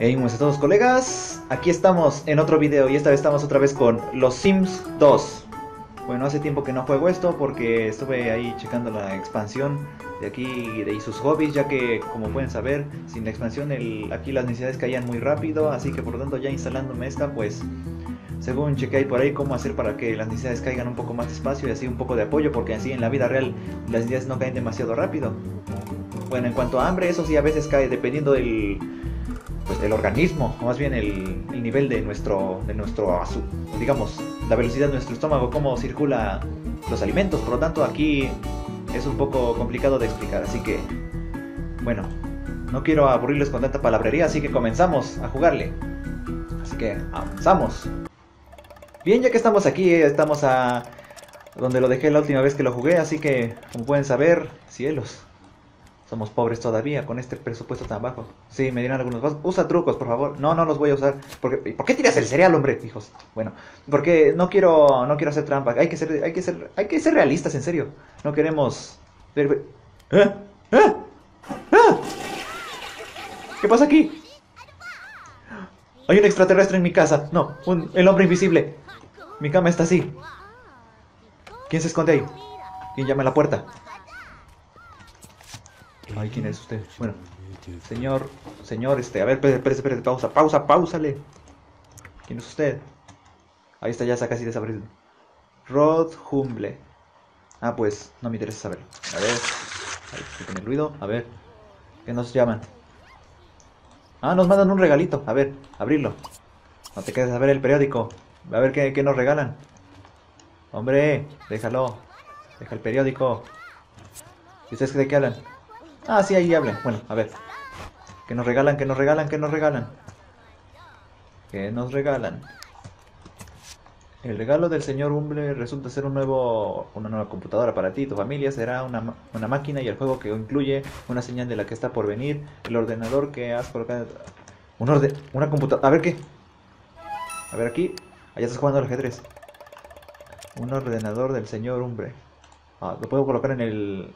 Hey, buenas a todos, colegas. Aquí estamos en otro video y esta vez estamos otra vez con Los Sims 2. Bueno, hace tiempo que no juego esto porque estuve ahí checando la expansión de aquí y sus hobbies, ya que, como pueden saber, sin la expansión aquí las necesidades caían muy rápido, así que por lo tanto ya instalándome esta, pues según chequé ahí por ahí cómo hacer para que las necesidades caigan un poco más despacio y así un poco de apoyo, porque así en la vida real las necesidades no caen demasiado rápido. Bueno, en cuanto a hambre, eso sí a veces cae dependiendo del organismo, o más bien el nivel de nuestro azúcar, digamos, la velocidad de nuestro estómago, cómo circula los alimentos. Por lo tanto aquí es un poco complicado de explicar, así que bueno, no quiero aburrirles con tanta palabrería, así que comenzamos a jugarle, así que avanzamos. Bien, ya que estamos aquí, estamos a donde lo dejé la última vez que lo jugué, así que, como pueden saber, cielos, somos pobres todavía con este presupuesto tan bajo. Sí, me dirán algunos, usa trucos, por favor. No, no los voy a usar. ¿Por qué tiras el cereal, hombre? Hijos. Bueno, porque no quiero hacer trampa. Hay que ser realistas, en serio. No queremos... ¿Qué pasa aquí? Hay un extraterrestre en mi casa. No, el hombre invisible. Mi cama está así. ¿Quién se esconde ahí? ¿Quién llama a la puerta? Ay, ¿quién es usted? Bueno, señor, a ver, espérese, pausale. ¿Quién es usted? Ahí está, ya está casi desaparecido. Rod Humble. Ah, pues, no me interesa saberlo. A ver, ahí tiene el ruido, a ver. ¿Qué nos llaman? Ah, nos mandan un regalito, a ver, abrirlo. No te quedes a ver el periódico. A ver qué nos regalan. Hombre, déjalo. Deja el periódico. ¿Y ustedes de qué hablan? Ah, sí, ahí hablen. Bueno, a ver. ¿Qué nos regalan? El regalo del señor Humble resulta ser una nueva computadora para ti y tu familia. Será una máquina y el juego que incluye una señal de la que está por venir. El ordenador que has colocado... Una computadora... A ver, ¿qué? A ver, aquí. Allá estás jugando al ajedrez. Un ordenador del señor Humble. Ah, lo puedo colocar en el...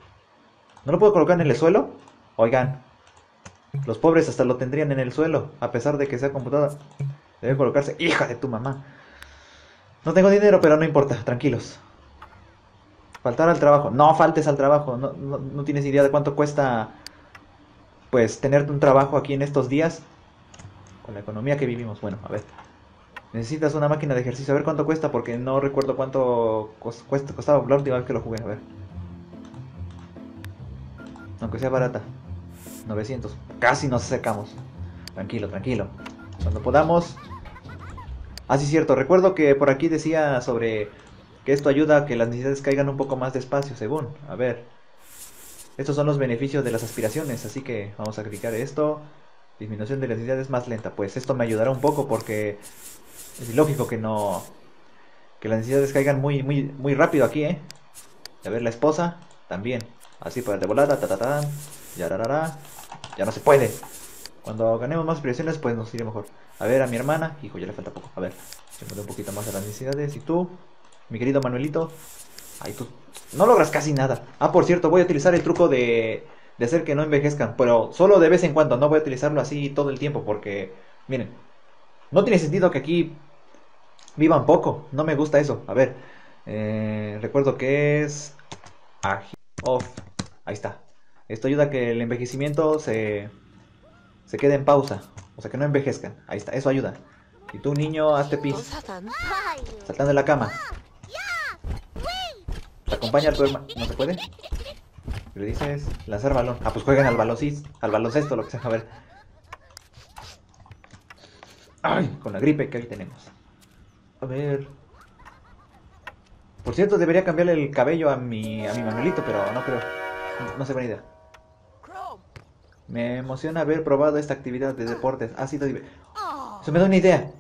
¿No lo puedo colocar en el suelo? Oigan, los pobres hasta lo tendrían en el suelo, a pesar de que sea computadora. Debe colocarse... ¡Hija de tu mamá! No tengo dinero, pero no importa, tranquilos. Faltar al trabajo. No faltes al trabajo. No tienes idea de cuánto cuesta, pues, tener un trabajo aquí en estos días. Con la economía que vivimos. Bueno, a ver. Necesitas una máquina de ejercicio. A ver cuánto cuesta, porque no recuerdo cuánto costaba la última vez que lo jugué. A ver. Aunque sea barata. 900. Casi nos acercamos. Tranquilo. Cuando podamos. Ah, sí, cierto. Recuerdo que por aquí decía sobre que esto ayuda a que las necesidades caigan un poco más despacio, según. A ver. Estos son los beneficios de las aspiraciones. Así que vamos a clicar esto. Disminución de las necesidades más lenta. Pues esto me ayudará un poco porque es ilógico que no... Que las necesidades caigan muy rápido aquí, ¿eh? A ver, la esposa también. Así para de volada, ya no se puede. Cuando ganemos más presiones, pues nos iré mejor. A ver, a mi hermana, hijo, ya le falta poco. A ver, se me da un poquito más a las necesidades. Y tú, mi querido Manuelito. Ay, tú, no logras casi nada. Ah, por cierto, voy a utilizar el truco de hacer que no envejezcan, pero solo de vez en cuando. No voy a utilizarlo así todo el tiempo, porque, miren, no tiene sentido que aquí vivan poco. No me gusta eso. A ver, recuerdo que es off. Ahí está. Esto ayuda a que el envejecimiento se quede en pausa. O sea, que no envejezcan. Ahí está. Eso ayuda. Y tú, niño, hazte pis. Saltando de la cama. Te acompaña a tu hermano. ¿No se puede? Le dices lanzar balón. Ah, pues juegan al baloncesto, lo que sea. A ver. Ay, con la gripe que hoy tenemos. A ver. Por cierto, debería cambiarle el cabello a mi Manuelito, pero no creo. No sé, buena idea. Me emociona haber probado esta actividad de deportes. Ha sido divertido. Se me da una idea.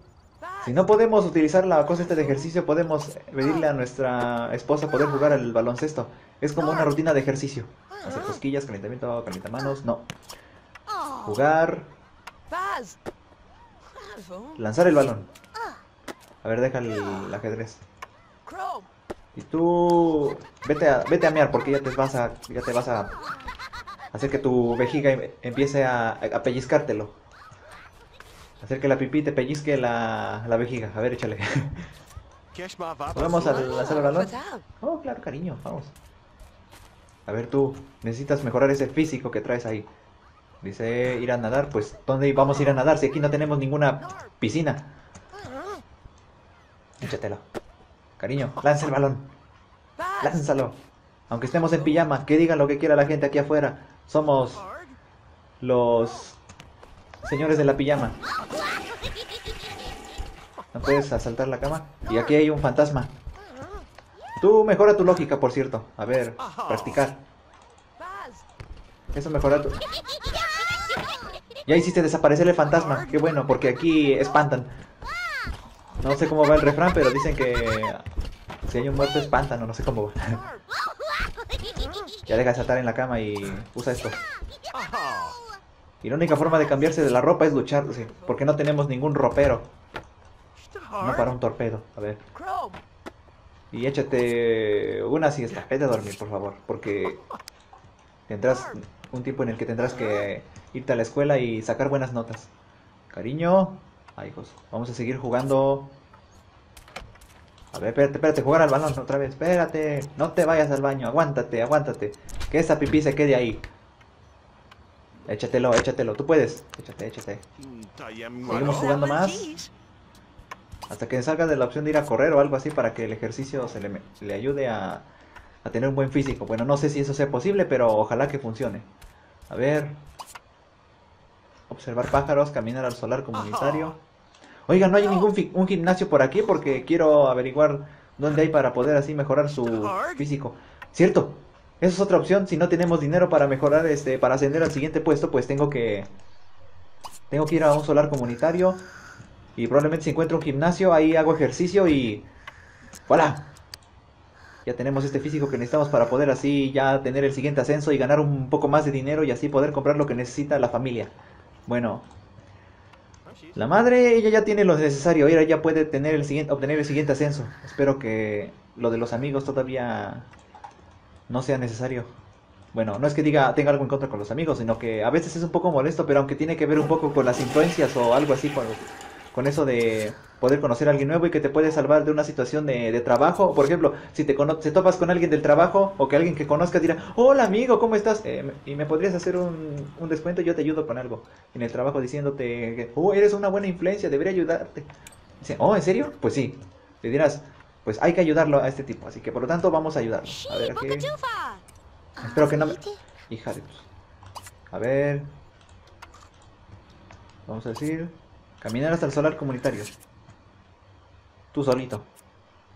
Si no podemos utilizar la cosa de ejercicio, podemos pedirle a nuestra esposa poder jugar al baloncesto. Es como una rutina de ejercicio. Hacer cosquillas, calentamiento, calentamanos. No. Jugar. Lanzar el balón. A ver, deja el ajedrez. Y tú vete a mear, porque ya te vas a hacer que tu vejiga empiece a pellizcártelo. Acerque la pipí, te pellizque la vejiga. A ver, échale. ¿Vamos a la sala de balón? Oh, claro, cariño, vamos. A ver tú, necesitas mejorar ese físico que traes ahí. Dice ir a nadar, pues ¿dónde vamos a ir a nadar si aquí no tenemos ninguna piscina? Échatelo. Cariño, lanza el balón. Lánzalo. Aunque estemos en pijama, que digan lo que quiera la gente aquí afuera. Somos los señores de la pijama. ¿No puedes asaltar la cama? Y aquí hay un fantasma. Tú mejora tu lógica, por cierto. A ver, practicar. Eso mejora tu... Ya hiciste desaparecer el fantasma. Qué bueno, porque aquí espantan. No sé cómo va el refrán, pero dicen que... si hay un muerto, espantan, o no sé cómo va. Ya deja de saltar en la cama y usa esto. Y la única forma de cambiarse de la ropa es lucharse, porque no tenemos ningún ropero. No para un torpedo, a ver. Y échate una siesta, vete a dormir, por favor, porque tendrás un tiempo en el que tendrás que irte a la escuela y sacar buenas notas. Cariño, ay, hijos, vamos a seguir jugando. A ver, espérate, espérate, jugar al balón otra vez, espérate, no te vayas al baño, aguántate, aguántate, que esa pipí se quede ahí. Échatelo, échatelo, tú puedes, échate, échate. Seguimos jugando más. Hasta que salga de la opción de ir a correr o algo así para que el ejercicio se le ayude a tener un buen físico. Bueno, no sé si eso sea posible, pero ojalá que funcione. A ver. Observar pájaros, caminar al solar comunitario. Oiga, no hay ningún gimnasio por aquí porque quiero averiguar dónde hay para poder así mejorar su físico. Cierto, esa es otra opción. Si no tenemos dinero para mejorar, para ascender al siguiente puesto, pues tengo que ir a un solar comunitario. Y probablemente si encuentro un gimnasio, ahí hago ejercicio y... ¡voilà! Ya tenemos este físico que necesitamos para poder así ya tener el siguiente ascenso y ganar un poco más de dinero y así poder comprar lo que necesita la familia. Bueno. La madre, ella ya tiene lo necesario. Ella ya puede tener obtener el siguiente ascenso. Espero que lo de los amigos todavía no sea necesario. Bueno, no es que tenga algo en contra con los amigos, sino que a veces es un poco molesto, pero aunque tiene que ver un poco con las influencias o algo así con... con eso de poder conocer a alguien nuevo y que te puede salvar de una situación de trabajo. Por ejemplo, si te topas con alguien del trabajo o que alguien que conozcas dirá: hola amigo, ¿cómo estás? Y me podrías hacer un descuento, yo te ayudo con algo en el trabajo, diciéndote que eres una buena influencia, debería ayudarte. Dice: oh, ¿en serio? Pues sí. Le dirás: pues hay que ayudarlo a este tipo, así que por lo tanto vamos a ayudarlo. A ver, aquí... espero que no me... hija de... a ver... vamos a decir... caminar hasta el solar comunitario. Tú solito.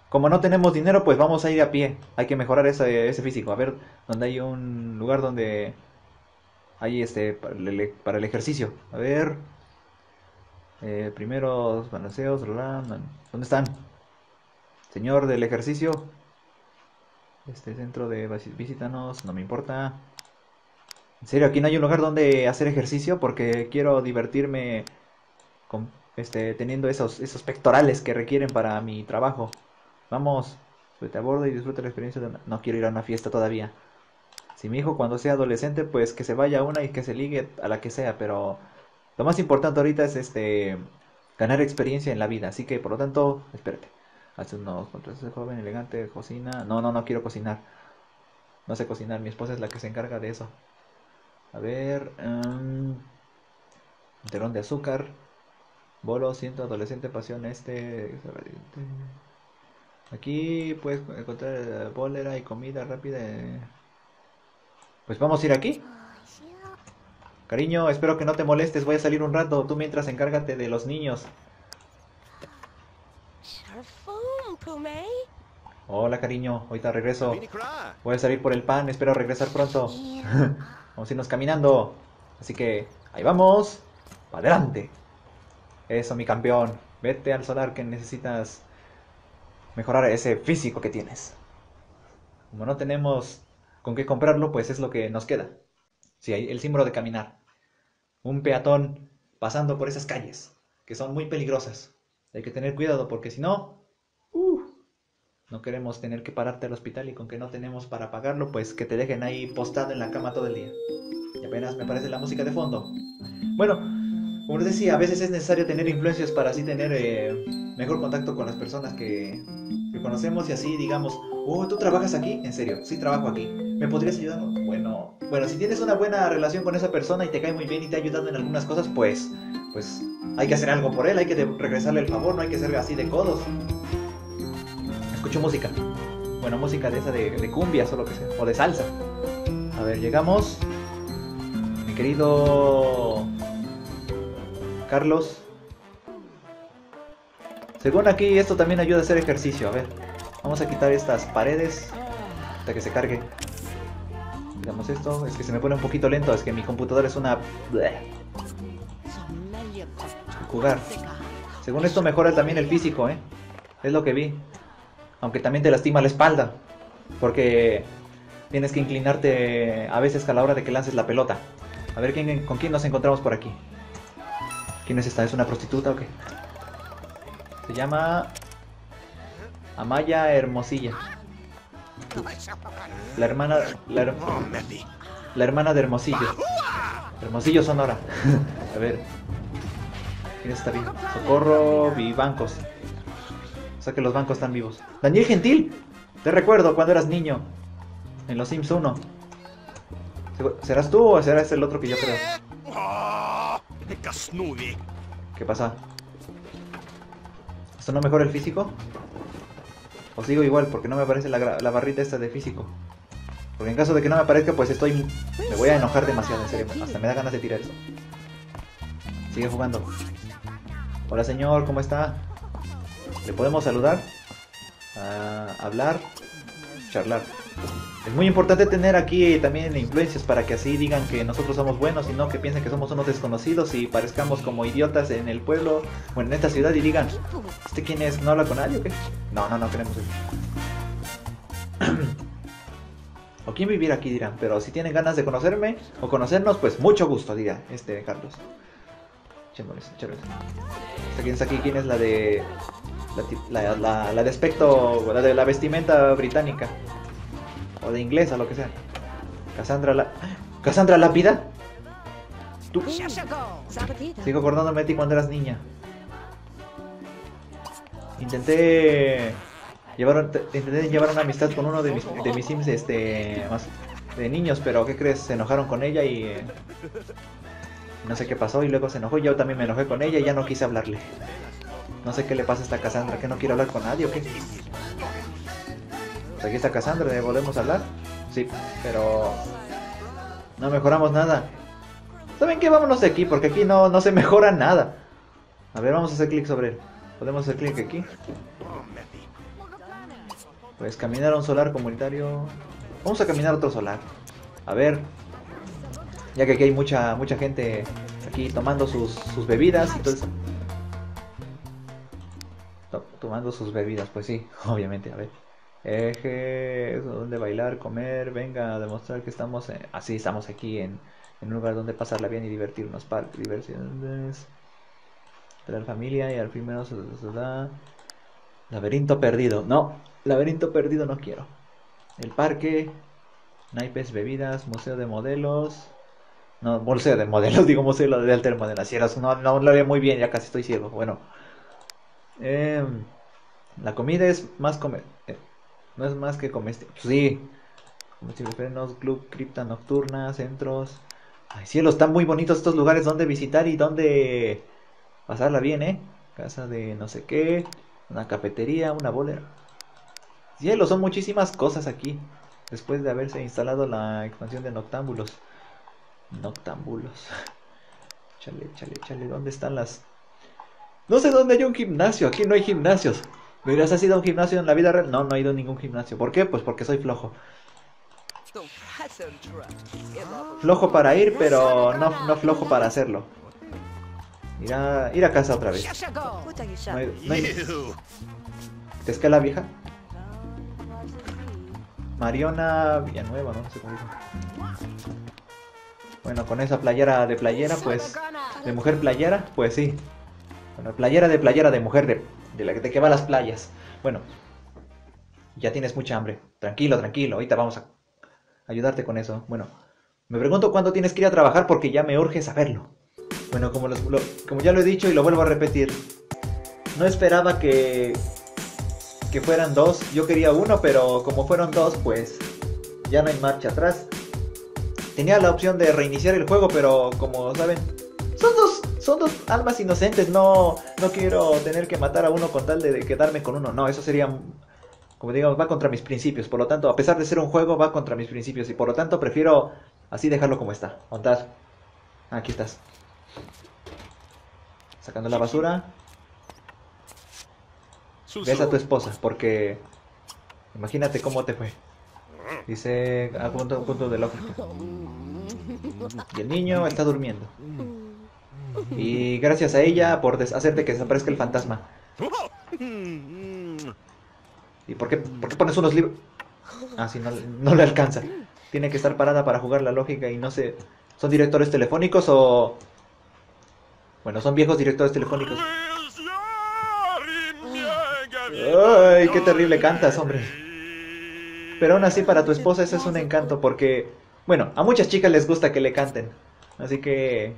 Como no tenemos dinero, pues vamos a ir a pie. Hay que mejorar ese físico. A ver, donde hay un lugar donde hay para el ejercicio. A ver. Primeros balanceos. ¿Dónde están? Señor del ejercicio. Este centro de visítanos. No me importa. En serio, aquí no hay un lugar donde hacer ejercicio porque quiero divertirme. Teniendo esos pectorales que requieren para mi trabajo. Vamos, suerte a bordo y disfruta la experiencia de una... No quiero ir a una fiesta todavía. Si mi hijo cuando sea adolescente, pues que se vaya a una y que se ligue a la que sea, pero lo más importante ahorita es ganar experiencia en la vida. Así que por lo tanto, espérate. Hace unos contratos de joven, elegante, cocina. No, no, no quiero cocinar. No sé cocinar, mi esposa es la que se encarga de eso. A ver, un telón de azúcar. Bolo, siento, adolescente, pasión, Aquí puedes encontrar bolera y comida rápida. Pues vamos a ir aquí. Cariño, espero que no te molestes, voy a salir un rato. Tú mientras encárgate de los niños. Hola cariño, ahorita regreso. Voy a salir por el pan, espero regresar pronto. Vamos a irnos caminando. Así que, ahí vamos. Adelante. Eso, mi campeón. Vete al solar que necesitas mejorar ese físico que tienes. Como no tenemos con qué comprarlo, pues es lo que nos queda. Sí, el símbolo de caminar. Un peatón pasando por esas calles, que son muy peligrosas. Hay que tener cuidado porque si no... no queremos tener que pararte al hospital y con que no tenemos para pagarlo, pues que te dejen ahí postado en la cama todo el día. Y apenas me aparece la música de fondo. Bueno... Como les decía, a veces es necesario tener influencias para así tener mejor contacto con las personas que conocemos y así digamos, oh, ¿tú trabajas aquí? En serio, sí trabajo aquí. ¿Me podrías ayudar? Bueno, si tienes una buena relación con esa persona y te cae muy bien y te ha ayudado en algunas cosas, pues hay que hacer algo por él, hay que regresarle el favor, no hay que ser así de codos. Escucho música. Bueno, música de esa de cumbias o lo que sea, o de salsa. A ver, llegamos. Mi querido Carlos. Según aquí, esto también ayuda a hacer ejercicio. A ver, vamos a quitar estas paredes hasta que se cargue. Quitamos esto. Es que se me pone un poquito lento, es que mi computadora es una... Jugar. Según esto mejora también el físico, ¿eh? Es lo que vi. Aunque también te lastima la espalda, porque tienes que inclinarte a veces a la hora de que lances la pelota. A ver con quién nos encontramos por aquí. ¿Quién es esta? ¿Es una prostituta o qué? Se llama... Amaya Hermosilla. La hermana de Hermosillo. Hermosillo, Sonora. A ver. ¿Quién está vivo? Socorro, Vivancos. O sea que los bancos están vivos. ¡Daniel Gentil! Te recuerdo cuando eras niño. En Los Sims 1. ¿Serás tú o serás el otro que yo creo? ¿Qué pasa? ¿Esto no mejora el físico? O sigo igual porque no me aparece la barrita esta de físico. Porque en caso de que no me aparezca, pues estoy... Me voy a enojar demasiado, en serio. Hasta me da ganas de tirar eso. Sigue jugando. Hola señor, ¿cómo está? ¿Le podemos saludar? Hablar, charlar. Es muy importante tener aquí también influencias para que así digan que nosotros somos buenos y no que piensen que somos unos desconocidos y parezcamos como idiotas en el pueblo o en esta ciudad y digan, ¿este quién es? ¿No habla con nadie o qué? No queremos eso. O quién vivir aquí dirán, pero si tienen ganas de conocerme o conocernos, pues mucho gusto, dirá este Carlos. Chémonos, chémonos. ¿Quién está aquí? ¿Quién es la de... La de aspecto, la de la vestimenta británica o de inglesa, lo que sea? Cassandra Lápida. ¿Tú? Sigo acordándome de ti cuando eras niña. Intenté llevar una amistad con uno de mis sims de niños, pero ¿qué crees? Se enojaron con ella y no sé qué pasó y luego se enojó. Yo también me enojé con ella y ya no quise hablarle. No sé qué le pasa a esta Cassandra, que no quiere hablar con nadie o qué. Pues aquí está Cassandra, ¿le volvemos a hablar? Sí, pero... no mejoramos nada. ¿Saben qué? Vámonos de aquí, porque aquí no se mejora nada. A ver, vamos a hacer clic sobre él. Podemos hacer clic aquí. Pues caminar a un solar comunitario... Vamos a caminar a otro solar. A ver... Ya que aquí hay mucha gente aquí tomando sus bebidas y todo eso. Tomando sus bebidas, pues sí, obviamente, a ver. Eje, donde bailar, comer, venga a demostrar que estamos así, estamos aquí en un lugar donde pasarla bien y divertirnos, parques, diversiones, traer familia y al primero se da. Laberinto perdido, no, laberinto perdido no quiero. El parque, naipes, bebidas, museo de modelos. No, museo de modelos, digo museo de altermodelas. No lo veo muy bien, ya casi estoy ciego, bueno. La comida es más no es más que comestible. Sí, comestibles, frenos, club, cripta nocturna, centros. Ay, cielo, están muy bonitos estos lugares donde visitar y donde pasarla bien, ¿eh? Casa de no sé qué, una cafetería, una bolera. Cielo, son muchísimas cosas aquí. Después de haberse instalado la expansión de noctámbulos. Noctámbulos. Chale, ¿dónde están las...? No sé dónde hay un gimnasio, aquí no hay gimnasios. ¿Me dirás, has ido a un gimnasio en la vida real? No he ido a ningún gimnasio. ¿Por qué? Pues porque soy flojo. Flojo para ir, pero no flojo para hacerlo. Ir a casa otra vez. ¿Te escala vieja? Mariona Villanueva, no sé cómo digo. Bueno, con esa playera, pues... De mujer playera, pues sí. Bueno, playera de mujer, de la que va a las playas. Bueno, ya tienes mucha hambre. Tranquilo, ahorita vamos a ayudarte con eso. Bueno, me pregunto cuándo tienes que ir a trabajar porque ya me urge saberlo. Bueno, como ya lo he dicho y lo vuelvo a repetir, no esperaba que fueran dos. Yo quería uno, pero como fueron dos, pues ya no hay marcha atrás. Tenía la opción de reiniciar el juego, pero como saben, son dos almas inocentes. No quiero tener que matar a uno con tal de quedarme con uno. No, eso sería, como digamos, va contra mis principios. Por lo tanto, a pesar de ser un juego, va contra mis principios. Y por lo tanto, prefiero así dejarlo como está. Montar. Aquí estás. Sacando la basura. Ves a tu esposa, porque imagínate cómo te fue. Dice a punto del África. Y el niño está durmiendo. Y gracias a ella por hacerte que desaparezca el fantasma. ¿Y por qué pones unos libros? Ah, sí, no le alcanza. Tiene que estar parada para jugar la lógica y no sé... ¿Son directores telefónicos o...? Bueno, son viejos directores telefónicos. ¡Ay, qué terrible cantas, hombre! Pero aún así para tu esposa ese es un encanto porque... Bueno, a muchas chicas les gusta que le canten. Así que...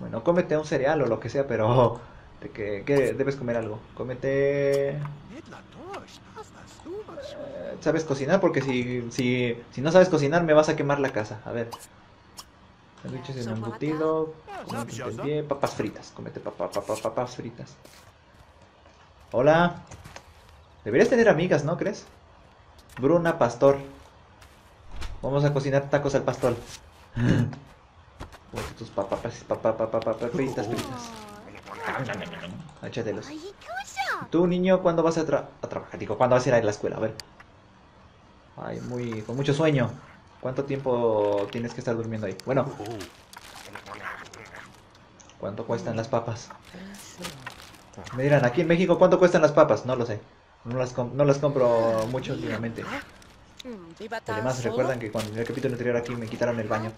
Bueno, cómete un cereal o lo que sea, pero... ¿Qué debes comer algo? Cómete... ¿Sabes cocinar? Porque si no sabes cocinar me vas a quemar la casa. A ver. Sándwiches en embutido. Papas fritas. Cómete papas fritas. Hola. Deberías tener amigas, ¿no crees? Bruna Pastor. Vamos a cocinar tacos al pastor. Tus papas fritas. Échatelos. Tú, niño, ¿cuándo vas a trabajar? Digo, ¿cuándo vas a ir a la escuela? A ver. Ay, con mucho sueño. ¿Cuánto tiempo tienes que estar durmiendo ahí? Bueno. ¿Cuánto cuestan las papas? Me dirán, aquí en México, ¿cuánto cuestan las papas? No lo sé. No las compro mucho últimamente. Además, recuerdan que cuando en el capítulo anterior aquí me quitaron el baño.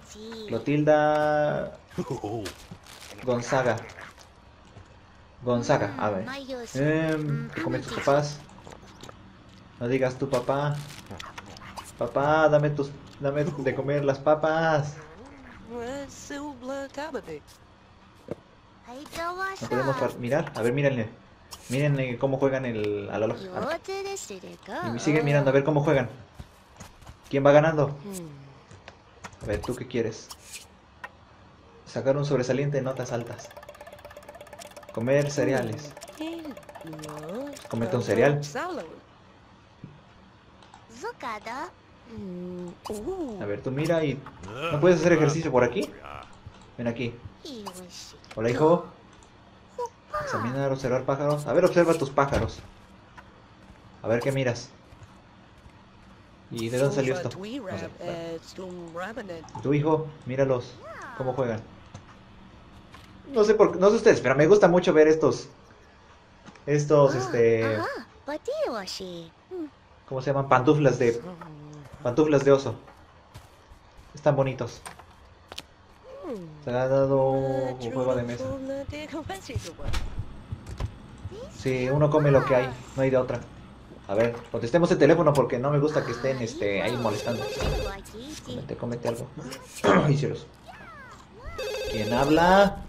Clotilda Gonzaga, a ver. ¿Qué comen tus papás? No digas tu papá. Papá, dame de comer las papas. No podemos mirar. A ver, mírenle. Miren cómo juegan a la loca. Y me siguen mirando, a ver cómo juegan. ¿Quién va ganando? A ver, ¿tú qué quieres? Sacar un sobresaliente de notas altas. Comer cereales. Comete un cereal. A ver, tú mira y... ¿No puedes hacer ejercicio por aquí? Ven aquí. Hola, hijo. Examinar, observar pájaros. A ver, observa tus pájaros. A ver, ¿qué miras? ¿Y de dónde salió esto? No sé, vale. Tu hijo, míralos. ¿Cómo juegan? No sé ustedes, pero me gusta mucho ver ¿cómo se llaman? Pantuflas de oso. Están bonitos. Se ha dado un juego de mesa. Sí, uno come lo que hay, no hay de otra. A ver, contestemos el teléfono porque no me gusta que estén ahí molestando. Cómete algo. Hicieros. ¿Quién habla?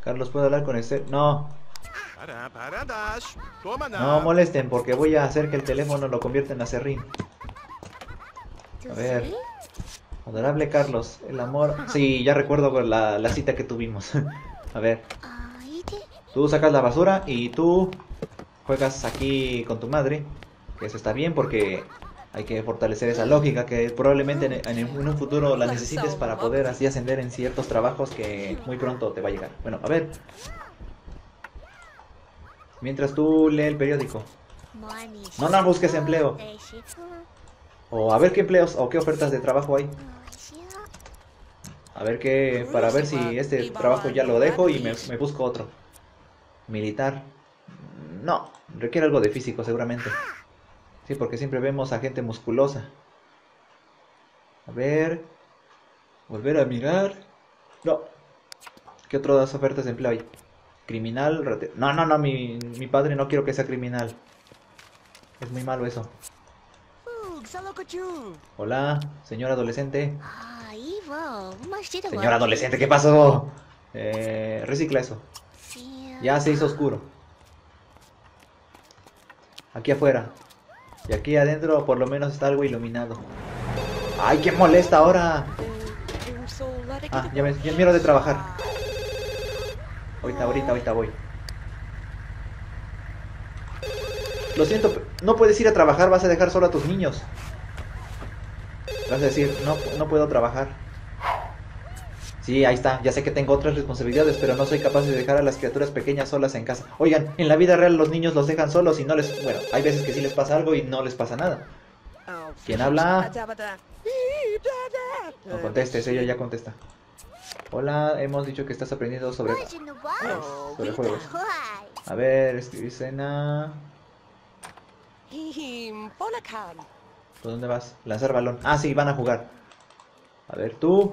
Carlos, ¿puedo hablar con este? No. No molesten porque voy a hacer que el teléfono lo convierta en acerrín. A ver. Adorable Carlos, el amor... Sí, ya recuerdo la cita que tuvimos. A ver. Tú sacas la basura y tú juegas aquí con tu madre. Que eso está bien porque... Hay que fortalecer esa lógica que probablemente en un futuro la necesites para poder así ascender en ciertos trabajos que muy pronto te va a llegar. Bueno, a ver. Mientras tú lees el periódico. No busques empleo. O a ver qué empleos o qué ofertas de trabajo hay. A ver qué... Para ver si este trabajo ya lo dejo y me busco otro. Militar. No, requiere algo de físico seguramente. Sí, porque siempre vemos a gente musculosa. A ver... Volver a mirar... No. ¿Qué otras ofertas de empleo hay? Criminal... No, mi padre no quiero que sea criminal. Es muy malo eso. Hola, señor adolescente. Señor adolescente, ¿qué pasó? Recicla eso. Ya se hizo oscuro. Aquí afuera. Y aquí adentro por lo menos está algo iluminado. ¡Ay, qué molesta ahora! Ah, ya miro de trabajar. Ahorita voy. Lo siento, no puedes ir a trabajar, vas a dejar solo a tus niños. Vas a decir, no puedo trabajar. Sí, ahí está, ya sé que tengo otras responsabilidades, pero no soy capaz de dejar a las criaturas pequeñas solas en casa. Oigan, en la vida real los niños los dejan solos y no les... Bueno, hay veces que sí les pasa algo y no les pasa nada. ¿Quién habla? No contestes, ella ya contesta. Hola, hemos dicho que estás aprendiendo sobre juegos. A ver, escena... ¿Por dónde vas? Lanzar balón. Ah, sí, van a jugar. A ver, tú.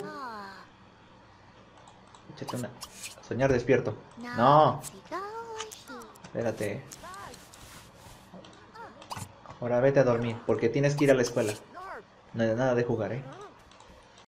Échate una. Soñar despierto. No. Espérate. Ahora vete a dormir, porque tienes que ir a la escuela. No hay nada de jugar, ¿eh?